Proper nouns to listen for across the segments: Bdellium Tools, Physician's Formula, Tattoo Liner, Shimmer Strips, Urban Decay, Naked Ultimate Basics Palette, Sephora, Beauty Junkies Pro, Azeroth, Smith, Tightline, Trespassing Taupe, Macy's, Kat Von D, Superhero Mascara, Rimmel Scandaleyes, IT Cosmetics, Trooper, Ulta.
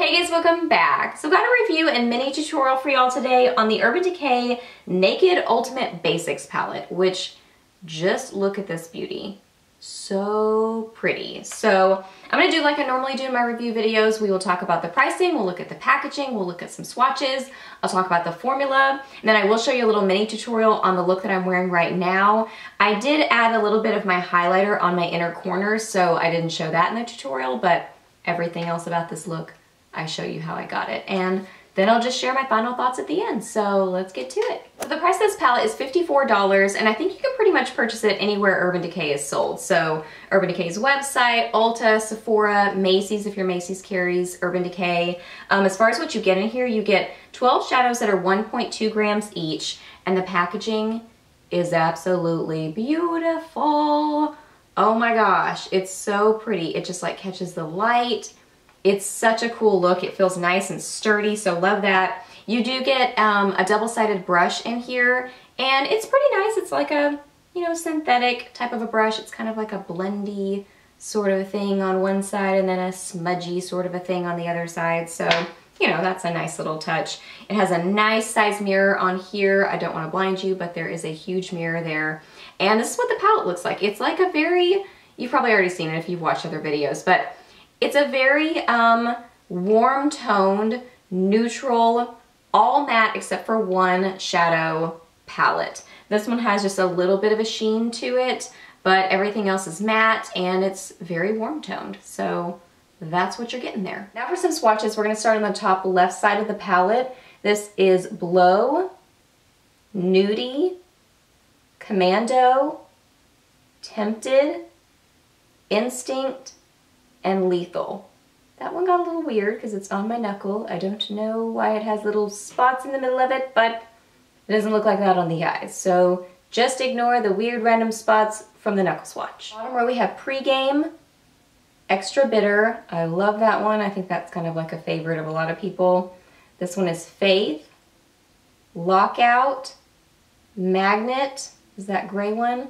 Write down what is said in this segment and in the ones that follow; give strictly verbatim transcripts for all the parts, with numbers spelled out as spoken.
Hey guys, welcome back. So got a review and mini tutorial for y'all today on the Urban Decay Naked Ultimate Basics Palette, which just look at this beauty. So pretty. So I'm gonna do like I normally do in my review videos. We will talk about the pricing, we'll look at the packaging, we'll look at some swatches, I'll talk about the formula, and then I will show you a little mini tutorial on the look that I'm wearing right now. I did add a little bit of my highlighter on my inner corner, so I didn't show that in the tutorial, but everything else about this look, I show you how I got it. And then I'll just share my final thoughts at the end. So let's get to it. So the price of this palette is fifty-four dollars, and I think you can pretty much purchase it anywhere Urban Decay is sold. So Urban Decay's website, Ulta, Sephora, Macy's if your Macy's carries Urban Decay. Um, as far as what you get in here, you get twelve shadows that are one point two grams each, and the packaging is absolutely beautiful. Oh my gosh, it's so pretty. It just like catches the light. It's such a cool look. It feels nice and sturdy, so love that. You do get um, a double-sided brush in here, and it's pretty nice. It's like a, you know, synthetic type of a brush. It's kind of like a blendy sort of thing on one side and then a smudgy sort of a thing on the other side. So, you know, that's a nice little touch. It has a nice size mirror on here. I don't want to blind you, but there is a huge mirror there. And this is what the palette looks like. It's like a very, you've probably already seen it if you've watched other videos, but it's a very um, warm-toned, neutral, all matte except for one shadow palette. This one has just a little bit of a sheen to it, but everything else is matte and it's very warm-toned. So that's what you're getting there. Now for some swatches, we're gonna start on the top left side of the palette. This is Blow, Nudie, Commando, Tempted, Instinct, and Lethal. That one got a little weird because it's on my knuckle. I don't know why it has little spots in the middle of it, but it doesn't look like that on the eyes. So just ignore the weird random spots from the knuckle swatch. Bottom row we have Pregame, Extra Bitter. I love that one. I think that's kind of like a favorite of a lot of people. This one is Faith, Lockout, Magnet, is that gray one,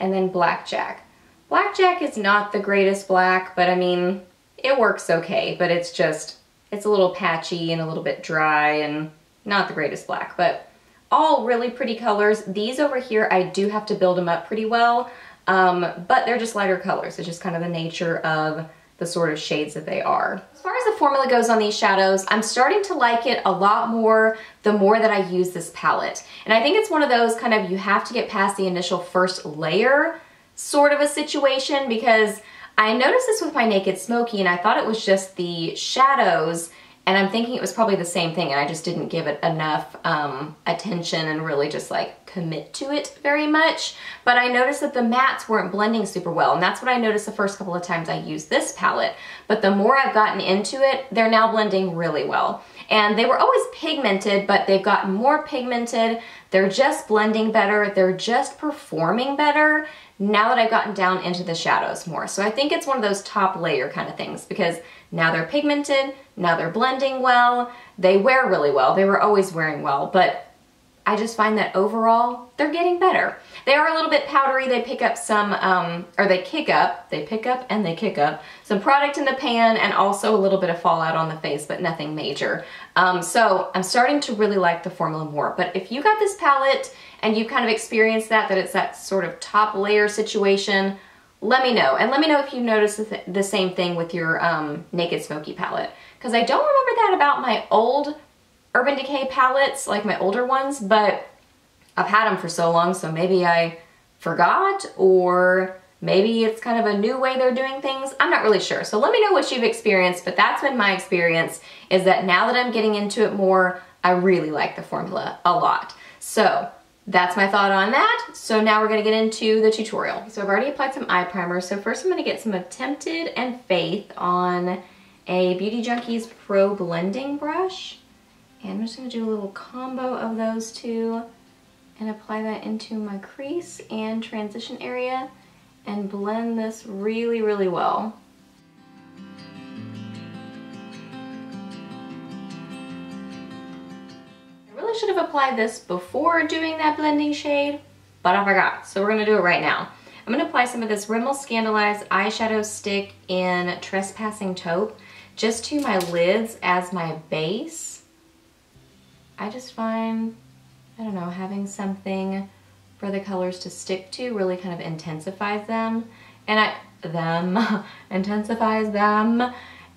and then Blackjack. Blackjack is not the greatest black, but I mean, it works okay, but it's just, it's a little patchy and a little bit dry and not the greatest black, but all really pretty colors. These over here, I do have to build them up pretty well, um, but they're just lighter colors. It's just kind of the nature of the sort of shades that they are. As far as the formula goes on these shadows, I'm starting to like it a lot more the more that I use this palette. And I think it's one of those kind of, you have to get past the initial first layer sort of a situation, because I noticed this with my Naked Smoky and I thought it was just the shadows, and I'm thinking it was probably the same thing and I just didn't give it enough um, attention and really just like commit to it very much. But I noticed that the mattes weren't blending super well, and that's what I noticed the first couple of times I used this palette. But the more I've gotten into it, they're now blending really well. And they were always pigmented, but they've gotten more pigmented. They're just blending better. They're just performing better now that I've gotten down into the shadows more. So I think it's one of those top layer kind of things, because now they're pigmented, now they're blending well, they wear really well. They were always wearing well, but I just find that overall, they're getting better. They are a little bit powdery. They pick up some, um, or they kick up, they pick up and they kick up some product in the pan, and also a little bit of fallout on the face, but nothing major. Um, so I'm starting to really like the formula more. But if you got this palette and you've kind of experienced that, that it's that sort of top layer situation, let me know. And let me know if you notice the, th the same thing with your um, Naked Smoky palette, because I don't remember that about my old Urban Decay palettes, like my older ones, but I've had them for so long, so maybe I forgot, or maybe it's kind of a new way they're doing things. I'm not really sure. So let me know what you've experienced, but that's been my experience, is that now that I'm getting into it more, I really like the formula a lot. So that's my thought on that. So now we're gonna get into the tutorial. So I've already applied some eye primer. So first I'm gonna get some of Tempted and Faith on a Beauty Junkies Pro blending brush. And I'm just gonna do a little combo of those two and apply that into my crease and transition area and blend this really, really well. I really should have applied this before doing that blending shade, but I forgot, so we're gonna do it right now. I'm gonna apply some of this Rimmel Scandaleyes eyeshadow stick in Trespassing Taupe. just to my lids as my base, I just find, I don't know, having something for the colors to stick to really kind of intensifies them. And I, them, intensifies them.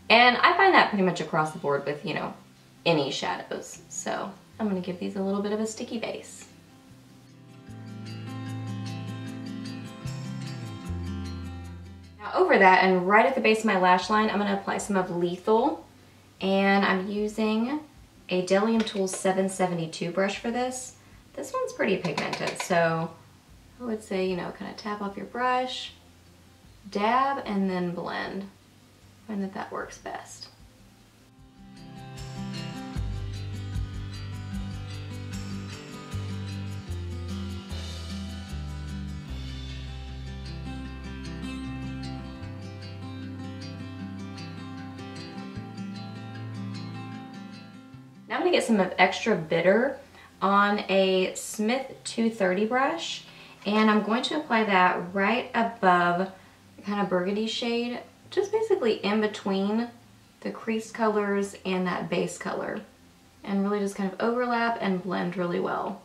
And I find that pretty much across the board with, you know, any shadows. So I'm gonna give these a little bit of a sticky base. Over that and right at the base of my lash line, I'm going to apply some of Lethal, and I'm using a Bdellium Tools seven seventy-two brush for this. This one's pretty pigmented, so I would say, you know, kind of tap off your brush, dab, and then blend. I find that that works best. I'm gonna get some of Extra Bitter on a Smith two thirty brush, and I'm going to apply that right above the kind of burgundy shade, just basically in between the crease colors and that base color, and really just kind of overlap and blend really well.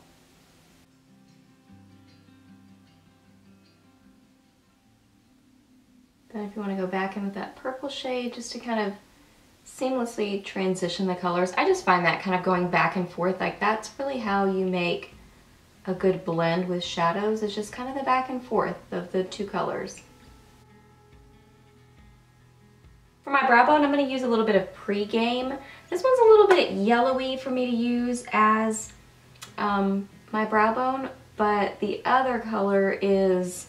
Then if you want to go back in with that purple shade just to kind of seamlessly transition the colors. I just find that kind of going back and forth, like that's really how you make a good blend with shadows. It's just kind of the back and forth of the two colors. For my brow bone, I'm going to use a little bit of Pregame. This one's a little bit yellowy for me to use as um, my brow bone, but the other color is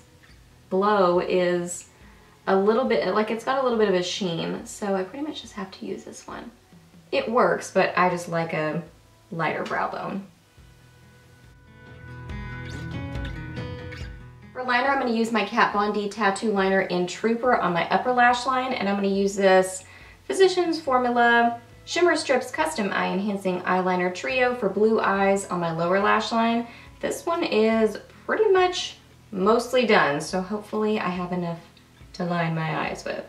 Blow, is a little bit, like it's got a little bit of a sheen, so I pretty much just have to use this one. It works, but I just like a lighter brow bone. For liner, I'm going to use my Kat Von D Tattoo Liner in Trooper on my upper lash line, and I'm going to use this Physician's Formula Shimmer Strips Custom Eye Enhancing Eyeliner Trio for blue eyes on my lower lash line. This one is pretty much mostly done, so hopefully I have enough to line my eyes with.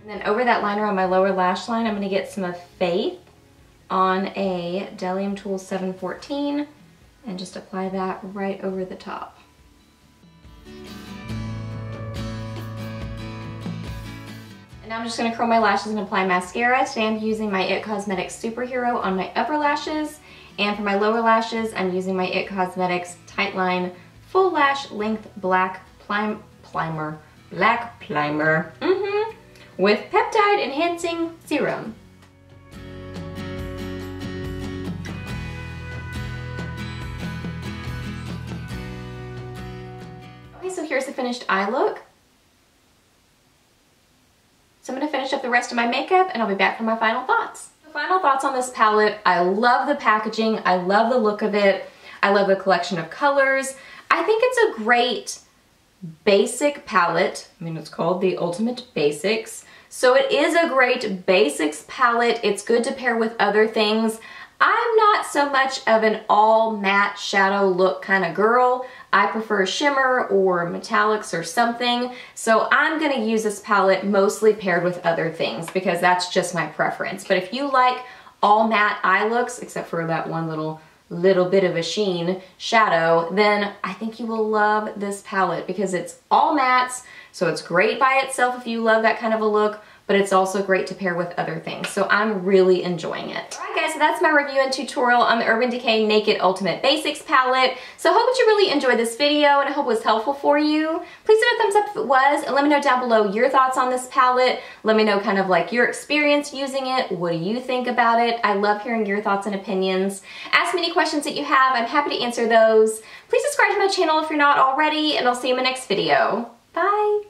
And then over that liner on my lower lash line, I'm going to get some of Faith on a Bdellium Tools seven fourteen and just apply that right over the top. And now I'm just going to curl my lashes and apply mascara. Today I'm using my I T Cosmetics Superhero on my upper lashes, and for my lower lashes I'm using my I T Cosmetics Tightline Full Lash Length Black Plim Plimer, Black Plimer mm-hmm, with Peptide Enhancing Serum. Okay, so here's the finished eye look. So I'm going to finish up the rest of my makeup and I'll be back for my final thoughts. The final thoughts on this palette: I love the packaging, I love the look of it, I love the collection of colors. I think it's a great basic palette. I mean, it's called the Ultimate Basics, so it is a great basics palette. It's good to pair with other things. I'm not so much of an all matte shadow look kind of girl. I prefer shimmer or metallics or something, so I'm going to use this palette mostly paired with other things because that's just my preference. But if you like all matte eye looks, except for that one little little bit of a sheen shadow, then I think you will love this palette because it's all mattes, so it's great by itself if you love that kind of a look, but it's also great to pair with other things. So I'm really enjoying it. All right guys, so that's my review and tutorial on the Urban Decay Naked Ultimate Basics palette. So I hope that you really enjoyed this video and I hope it was helpful for you. Please give it a thumbs up if it was, and let me know down below your thoughts on this palette. Let me know kind of like your experience using it. What do you think about it? I love hearing your thoughts and opinions. Ask me any questions that you have. I'm happy to answer those. Please subscribe to my channel if you're not already, and I'll see you in my next video. Bye.